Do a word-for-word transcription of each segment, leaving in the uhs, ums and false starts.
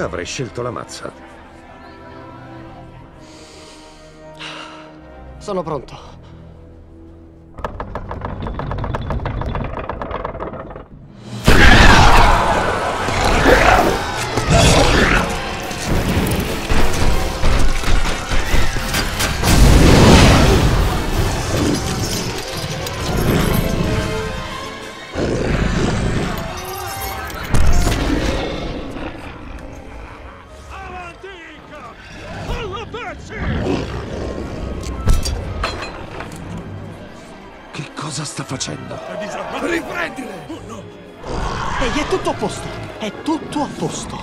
perché avrei scelto la mazza? Sono pronto. Che cosa sta facendo? Riprendile! Oh, no. Ehi, è tutto a posto! È tutto a posto!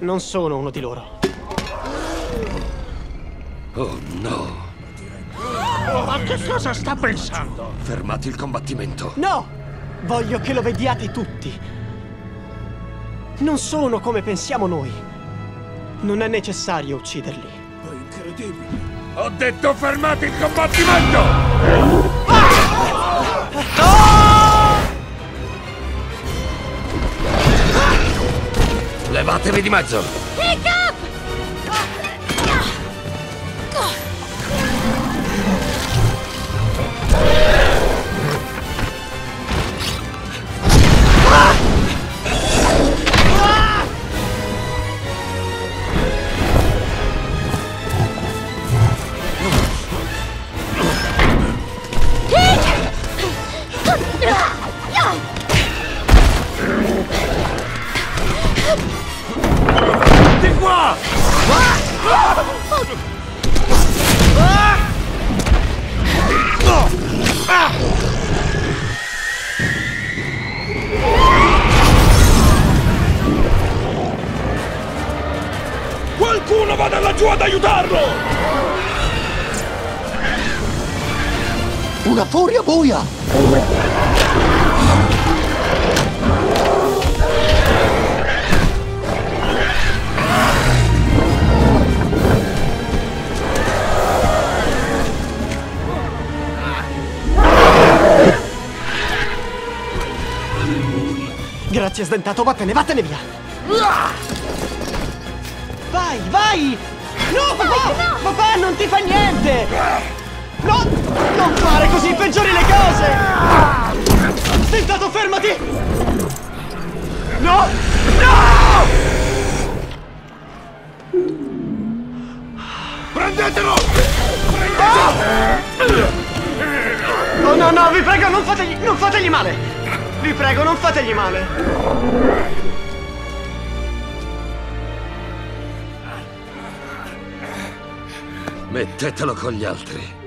Non sono uno di loro. Oh no! Ma che cosa sta pensando? Fermate il combattimento! No! Voglio che lo vediate tutti. Non sono come pensiamo noi. Non è necessario ucciderli. È incredibile. Ho detto fermate il combattimento! Ah! Ah! Levatevi di mezzo! Hiccup! Qualcuno vada laggiù ad aiutarlo! Una furia buia! Grazie, Sdentato, vattene, vattene via! Vai, vai! No, papà! No, no. Papà, non ti fa niente! No! Non fare così, peggiori le cose! Sdentato, fermati! No! No! Prendetelo! Prendetelo! Oh! Oh no, no, vi prego, non fategli, non fategli male! Vi prego, non fategli male! Mettetelo con gli altri.